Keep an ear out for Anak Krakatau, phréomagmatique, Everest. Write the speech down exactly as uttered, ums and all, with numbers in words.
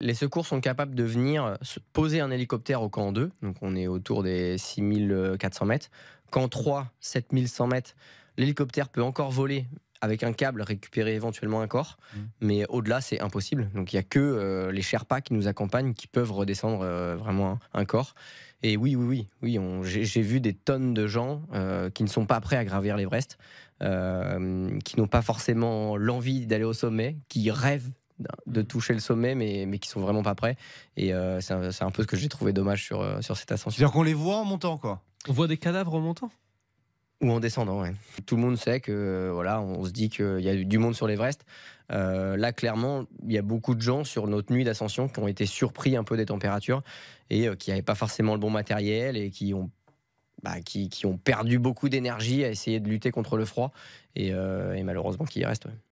Les secours sont capables de venir poser un hélicoptère au camp deux, donc on est autour des six mille quatre cents mètres. Camp trois, sept mille cent mètres, l'hélicoptère peut encore voler avec un câble, récupérer éventuellement un corps, mmh. mais au-delà, c'est impossible. Donc il n'y a que euh, les Sherpas qui nous accompagnent qui peuvent redescendre euh, vraiment un, un corps. Et oui, oui, oui, oui on, j'ai, j'ai vu des tonnes de gens euh, qui ne sont pas prêts à gravir l'Everest, euh, qui n'ont pas forcément l'envie d'aller au sommet, qui rêvent de toucher le sommet, mais, mais qui sont vraiment pas prêts. Et euh, c'est, un, c'est un peu ce que j'ai trouvé dommage sur, euh, sur cette ascension. C'est-à-dire qu'on les voit en montant, quoi. On voit des cadavres en montant ou en descendant, ouais. Tout le monde sait que, euh, voilà, on se dit qu'il y a du monde sur l'Everest. Euh, là, clairement, il y a beaucoup de gens sur notre nuit d'ascension qui ont été surpris un peu des températures et euh, qui n'avaient pas forcément le bon matériel et qui ont Bah, qui, qui ont perdu beaucoup d'énergie à essayer de lutter contre le froid et, euh, et malheureusement qui y restent. Ouais.